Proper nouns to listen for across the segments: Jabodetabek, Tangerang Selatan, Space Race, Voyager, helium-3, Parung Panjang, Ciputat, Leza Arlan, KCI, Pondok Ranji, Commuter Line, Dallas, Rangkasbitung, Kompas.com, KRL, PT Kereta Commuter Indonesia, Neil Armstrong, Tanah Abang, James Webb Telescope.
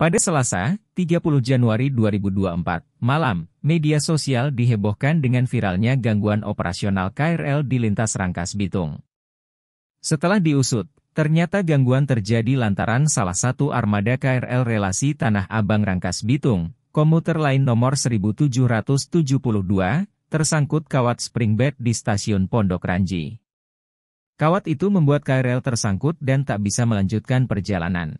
Pada Selasa, 30 Januari 2024, malam, media sosial dihebohkan dengan viralnya gangguan operasional KRL di lintas Rangkasbitung. Setelah diusut, ternyata gangguan terjadi lantaran salah satu armada KRL relasi Tanah Abang Rangkasbitung, Commuter Line nomor 1772, tersangkut kawat spring bed di stasiun Pondok Ranji. Kawat itu membuat KRL tersangkut dan tak bisa melanjutkan perjalanan.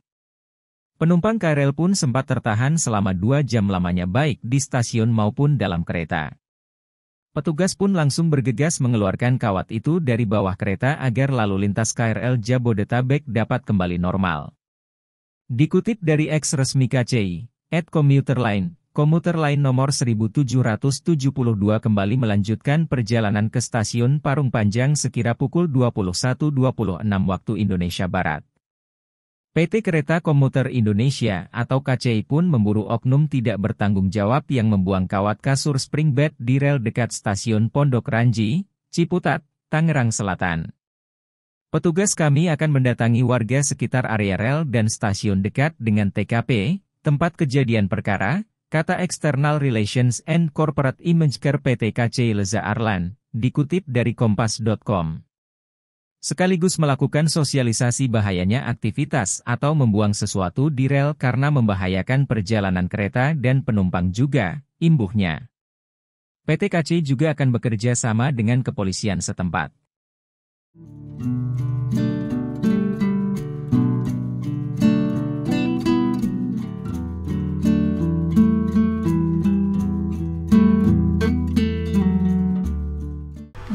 Penumpang KRL pun sempat tertahan selama 2 jam lamanya baik di stasiun maupun dalam kereta. Petugas pun langsung bergegas mengeluarkan kawat itu dari bawah kereta agar lalu lintas KRL Jabodetabek dapat kembali normal. Dikutip dari X resmi KCI, @commuterline, Commuter Line nomor 1772 kembali melanjutkan perjalanan ke stasiun Parung Panjang sekira pukul 21.26 waktu Indonesia Barat. PT Kereta Commuter Indonesia atau KCI pun memburu oknum tidak bertanggung jawab yang membuang kawat kasur spring bed di rel dekat stasiun Pondok Ranji, Ciputat, Tangerang Selatan. Petugas kami akan mendatangi warga sekitar area rel dan stasiun dekat dengan TKP, tempat kejadian perkara, kata External Relations and Corporate Image Care PT KCI Leza Arlan, dikutip dari Kompas.com. Sekaligus melakukan sosialisasi bahayanya aktivitas atau membuang sesuatu di rel karena membahayakan perjalanan kereta dan penumpang juga, imbuhnya. PT KCI juga akan bekerja sama dengan kepolisian setempat.